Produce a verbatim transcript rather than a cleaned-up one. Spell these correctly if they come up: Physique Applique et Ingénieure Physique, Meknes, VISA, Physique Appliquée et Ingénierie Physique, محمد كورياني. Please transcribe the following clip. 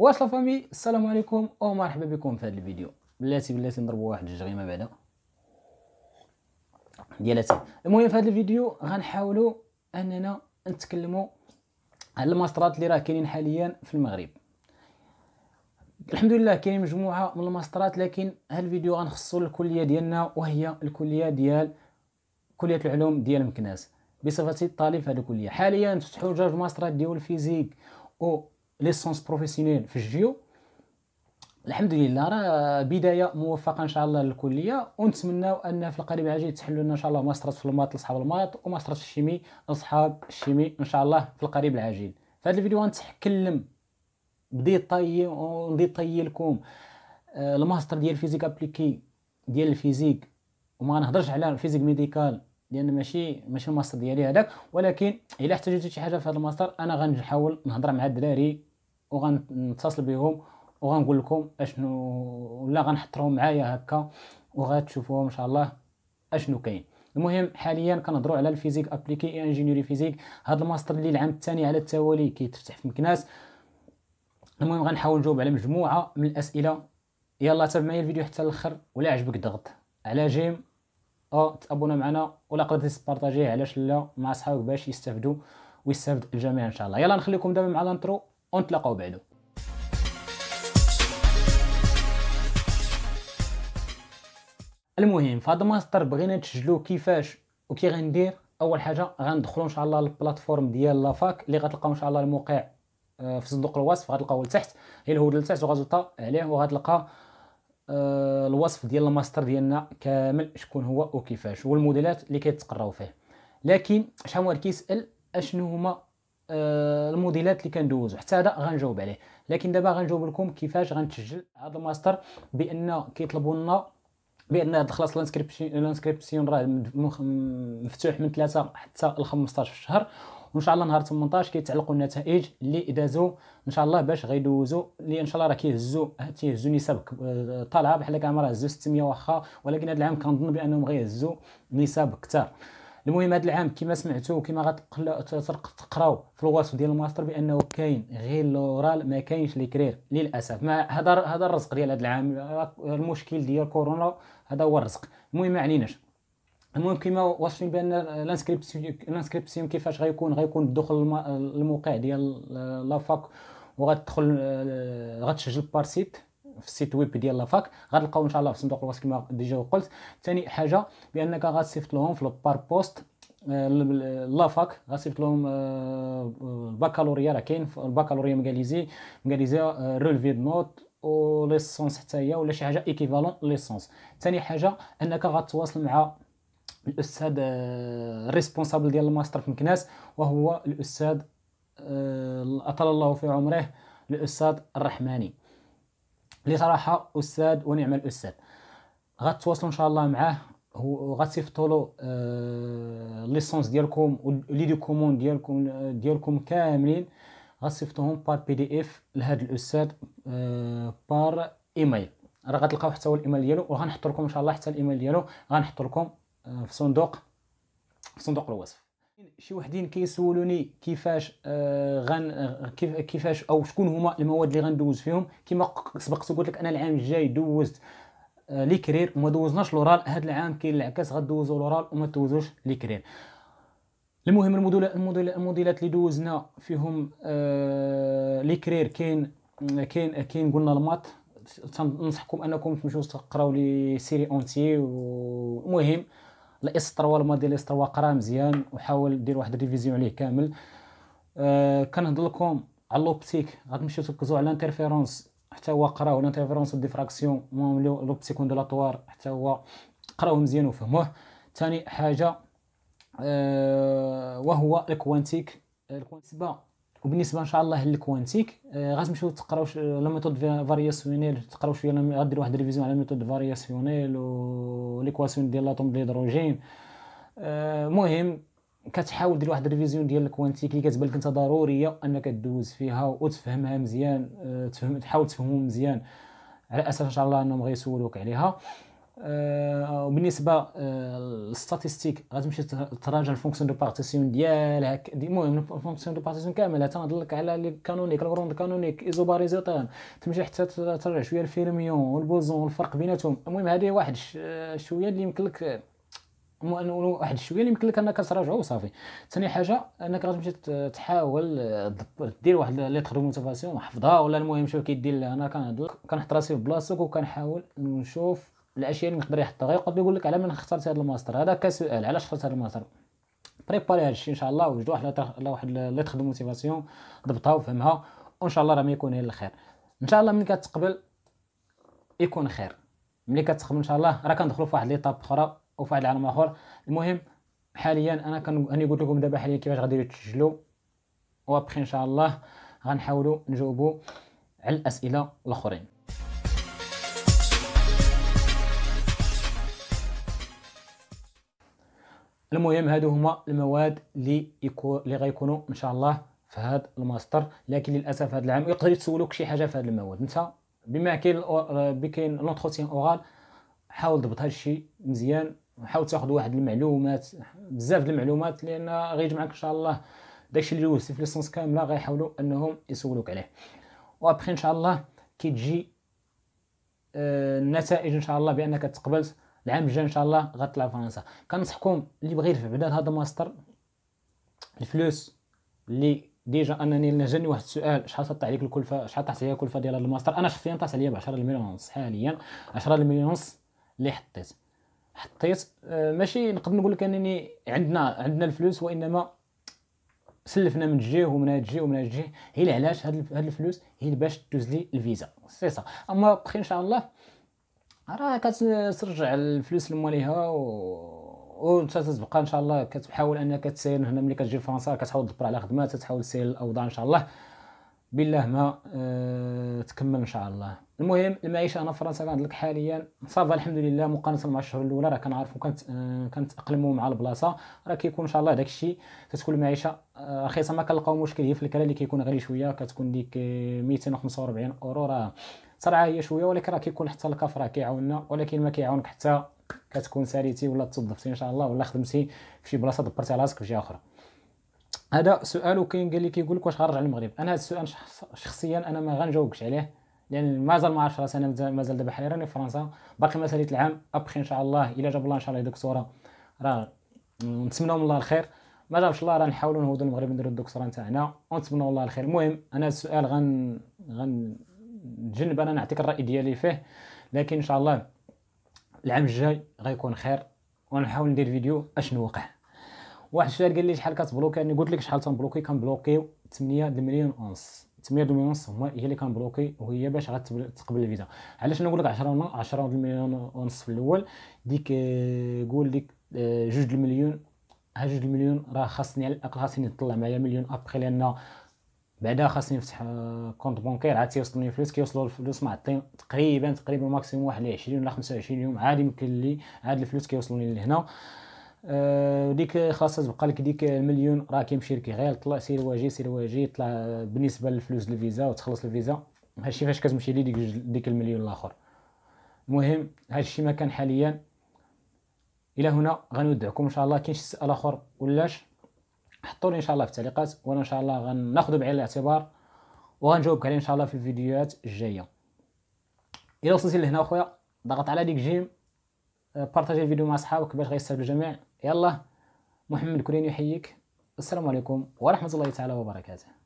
واش لافامي، السلام عليكم ومرحبا بكم في هذا الفيديو. بلاتي بلاتي نضربوا واحد الجريمه بعدا ديالاتي. المهم في هذا الفيديو غنحاولوا اننا نتكلموا على الماسترات اللي راه كاينين حاليا في المغرب. الحمد لله كاين مجموعه من الماسترات، لكن هذا الفيديو غنخصو للكليه ديالنا، وهي الكليه ديال كليه العلوم ديال مكناس. بصفتي طالب في هذه الكليه حاليا فتحوا جوج ماسترات ديال الفيزيك او ليسونس بروفيسيونيل في الجيو. الحمد لله راه بدايه موفقه ان شاء الله للكليه، ونتمناو ان في القريب العاجل تحلوا لنا ان شاء الله ماسترات في الماط لاصحاب الماط، وماسترات في الشيمي لاصحاب الشيمي ان شاء الله في القريب العاجل. في هذا الفيديو غنتكلم بديطاي ونديطاي لكم الماستر ديال فيزيك ابليكي ديال الفيزيك، وما غنهضرش على الفيزيك ميديكال لان ماشي ماشي الماستر ديالي هذاك، ولكن الا احتاجتوا شي حاجه في هذا الماستر انا غنحاول نهضر مع الدراري وغنتصل بهم وغنقول لكم اشنو، ولا غنحطرهم معايا هكا وغتشوفوهم ان شاء الله اشنو كاين. المهم حاليا كنهضروا على الفيزيك ابليكي اي انجينيري فيزيك، هذا الماستر اللي العام الثاني على التوالي كيتفتح في مكناس. المهم غنحاول نجاوب على مجموعه من الاسئله. يلا تابع معايا الفيديو حتى الاخر، ولا عجبك ضغط على جيم او تابونا معنا، ولا قدرتي تبارطاجيه علاش لا مع صحابك باش يستافدوا ويستافد الجميع ان شاء الله. يلا نخليكم دابا مع الانترو ونتلاقاو بعدو. المهم في هذا الماستر بغينا نسجلو كيفاش وكي غندير. اول حاجه غندخلو ان شاء الله للبلاتفورم ديال لافاك اللي غتلقاو ان شاء الله الموقع في صندوق الوصف، غتلقاو لتحت غير الهود لتحت وغتضغط عليه وغتلقى الوصف ديال الماستر ديالنا كامل شكون هو وكيفاش والموديلات اللي كيتقراو فيه. لكن شحال واحد كيسال اشنو هما الموديلات اللي كندوزو، حتى هذا غنجاوب عليه. لكن دابا غنجاوب لكم كيفاش غنتسجل هذا الماستر، بان كيطلبوا لنا بان خلاص الانسكريبسيون راه مفتوح من ثلاثة حتى ل خمسطاش في الشهر، وان شاء الله نهار ثمنطاش كيتعلقوا النتائج اللي دازو ان شاء الله باش غيدوزو. اللي ان شاء الله راه كيهزوا تيهزوا نسب طالعه بحال هكا، راه هزوا ستمية واخا، ولكن هذا العام كنظن بانهم غيهزوا نسب كثار. المهم هذا العام كما سمعتوا وكما غتقراو في الوصف ديال الماستر بانه كاين غير لورال، ما كاينش ليكرير للاسف. مع هذا هذا الرزق ديال هذا العام، المشكل ديال كورونا هذا هو الرزق. المهم ما عليناش. المهم كما واصفين بان الانسكريبسيون الانسكريبسيون كيفاش غيكون، غيكون الدخول للموقع ديال لافاك وغتدخل غتسجل بارسيت في السيت ويب ديال لافاك، غتلقاو ان شاء الله في صندوق الوصف كما ديجا قلت. ثاني حاجه بانك غتصيفط لهم في البار بوست لافاك، غتصيفط لهم البكالوريا، راه كاين البكالوريا مكاليزي مكاليزيا رولفي نوت و ليسونس حتى هي، ولا شي حاجه ايكيفالون ليسونس. ثاني حاجه انك غتواصل مع الاستاذ ريسبونسابل ديال الماستر في مكناس، وهو الاستاذ اطال الله في عمره الاستاذ الرحماني، اللي صراحه استاذ ونعم الاستاذ. غتواصلوا ان شاء الله معاه وغتصيفطوا له ليسونس ديالكم ولي دي كومون ديالكم ديالكم كاملين، غتصيفطوهم بار بي دي اف لهذا الاستاذ بار ايميل، راه غتلقاو حتى هو الايميل ديالو، وغنحط لكم ان شاء الله حتى الايميل ديالو غنحط لكم في صندوق في صندوق الوصف. شي وحدين كيسولوني كيفاش آه غن كيف كيفاش او شكون هما المواد اللي غندوز فيهم. كما سبقت قلت لك انا العام الجاي دوزت آه لي كرير وما دوزناش لورال، هذا العام كاين العكس، غدوزو لورال وما دوزوش لي كرير. المهم الموديلات الموديلات اللي دوزنا فيهم آه لي كرير، كاين كاين كاين قلنا الماط، تنصحكم انكم تمشيو تقراو لي سيري اونتي. والمهم الاستروا الموديل الاستروا قرا مزيان وحاول دير واحد ريفيزيون عليه كامل. أه كنهضر لكم على لوبتيك، غتمشيو تركزوا على الانترفيرونس حتى هو قراو، الانترفيرونس والديفراكسيون المهم لوبتيك وندولاتوار حتى هو قراوه مزيان وفهموه. ثاني حاجه أه وهو الكوانتيك الكوانتيك وبالنسبه ان شاء الله للكوانتيك آه غتمشيو تقراو لا ميثود فارياسيونيل، تقراو شويه غديروا واحد ريفيزيون على ميثود فارياسيونيل وليكواسيون ديال لاطوم ديال الهيدروجين. المهم آه كتحاول دير واحد ريفيزيون ديال الكوانتيك اللي كتبان لك انت ضروريه انك تدوز فيها وتفهمها مزيان، آه تفهم تحاول تفهمو مزيان على اساس ان شاء الله انهم غيسولوك عليها. وبالنسبه للستاتستيك غتمشي تراجع الفونكسيون دو بارتيسيون ديالها، المهم الفونكسيون دو بارتيسيون كامله تنهضلك على لي كانونيك الغروند كانونيك ايزوباريزيتان، تمشي حتى تراجع شويه الفيرميون والبوزون والفرق بيناتهم. المهم هذه واحد شويه اللي يمكن لك واحد شويه اللي يمكن لك انك تراجعو وصافي. ثاني حاجه انك غتمشي تحاول دير واحد ليتر دو موتيفاسيون محفظها ولا المهم شوف كيدير لها. انا كنهضر كنحط راسي في بلاصتك وكنحاول نشوف الاشياء اللي نقدر يحطها. غير يقدر يقول لك على من اخترت هذا الماستر، هذا كسؤال علاش اخترت هذا الماستر. بريباري هذا الشيء ان شاء الله وجد واحد واحد ليتر دو موتيفاسيون، ضبطها وفهمها وان شاء الله راه ما يكون غير الخير. ان شاء الله ملي كتقبل يكون خير، ملي كتقبل ان شاء الله راه كندخلوا في واحد ليطاب اخرى وفي واحد العالم اخر. المهم حاليا انا كان قلت لكم دابا حاليا كيفاش غادي تسجلوا، وابخي ان شاء الله غنحاولوا نجاوبوا على الاسئله الاخرين. المهم هادو هما المواد اللي اللي غيكونوا ان شاء الله في هذا الماستر، لكن للاسف هذا العام يقدر يتسولوك شي حاجه في هاد المواد. انت بما كاين بكاين لونتروتيان اورال حاول ضبط هادشي مزيان، وحاول تاخذ واحد المعلومات بزاف د المعلومات، لان غيجي معاك ان شاء الله داكشي اللي دوزتي في ليسونس كامله غيحاولوا انهم يسولوك عليه. وابخي ان شاء الله كتجي آه النتائج ان شاء الله بانك تقبلت، العام الجاي ان شاء الله غطلع فرنسا. كنصحكم اللي بغى يرفع بعدا هذا الماستر الفلوس اللي ديجا انني جاني واحد السؤال شحال طاح عليك الكلفه، شحال طاحت عليا الكلفه ديال هذا الماستر. انا شخصيا طاحت عليا ب عشرة مليون ونص حاليا، عشرة مليون ونص اللي حطيت حطيت آه ماشي نقدر نقول لك انني عندنا عندنا الفلوس، وانما سلفنا من جهه ومن هاد الجهه ومن هاد الجهه. هي اللي علاش هاد الفلوس هي باش تدوز لي الفيزا سي سا. اما بخي ان شاء الله راه كترجع الفلوس لمواليها و وانت تبقى ان شاء الله كتحاول انك تسير هنا. ملي كتجي لفرنسا كتحاول تدبر على خدمات، تحاول تسير الاوضاع ان شاء الله بالله ما أه تكمل ان شاء الله. المهم المعيشه انا في فرنسا كنهضر لك حاليا صافا الحمد لله، مقارنه مع الشهور الاولى راه كنعرف وكنت أه كنتاقلموا مع البلاصه، راه كيكون ان شاء الله داكشي كتكون المعيشه رخيصه، ما كنلقاو مشكل. هي في الكرا اللي كيكون غالي شويه، كتكون ديك مئتين وخمسة وأربعين اورو راه صراحه هي شويه، ولكن راه كيكون حتى الكاف راه كيعاوننا، ولكن ما كيعاونك حتى كتكون ساليتي ولا توظفتي ان شاء الله ولا خدمتي في شي بلاصه دبرتي على راسك في شي اخرى. هذا سؤال. وكاين قال لي كيقول لك واش غنرجع للمغرب. انا هذا السؤال شخصيا انا ما غنجاوبكش عليه، لان مازال ما عرفتش راسي. انا مازال دابا حاليا راني في فرنسا باقي ما ساليت العام. ابخي ان شاء الله الا جاب الله ان شاء الله دكتوره، راه نتمنوا من الله الخير. ما جابش الله راه نحاولوا نهودوا المغرب نديروا الدكتوره نتاعنا ونتمنوا الله الخير. المهم انا السؤال غن غن نتجنب انا نعطيك الراي ديالي فيه، لكن ان شاء الله العام الجاي غيكون خير ونحاول ندير فيديو اشنو وقع. واحد الشهر قال لي شحال كتبلوكي، انا قلت لك شحال تنبلوكي. كنبلوكيو ثمانية مليون ونص، ثمانية مليون ونص هما هي اللي كنبلوكي، وهي باش غتقبل الفيزا. علاش نقول لك عشرة مليون ونص في الاول، ديك قول ديك جوج المليون، ها جوج المليون راه خاصني على الاقل خاصني نطلع معايا مليون ابخي، لان بعدا خاصني نفتح كونت بونكير عاد تيوصلوني الفلوس. كيوصلوا الفلوس معطين تقريبا تقريبا ماكسيموم واحد عشرين ولا خمسة وعشرين يوم، عاد يمكن لي عاد الفلوس كيوصلوني لهنا. أه ديك خاصها تبقى لك ديك المليون راه كيمشي لك غير طلع سير واجي سير واجي طلع بالنسبه للفلوس الفيزا وتخلص الفيزا. هادشي فاش كتمشي لي ديك ديك المليون الاخر. المهم هادشي ما كان حاليا. الى هنا غنودعكم ان شاء الله. كاين شي سؤال اخر ولاش حطوا لي ان شاء الله في التعليقات، وانا ان شاء الله غناخذو بعين الاعتبار وغنجاوبك عليه ان شاء الله في الفيديوهات الجايه. الى وصلتي لهنا اخويا ضغط على ديك جيم، بارطاجي الفيديو مع صحابك باش غيستافدوا الجميع. يلا محمد كورياني يحييك، السلام عليكم ورحمه الله تعالى وبركاته.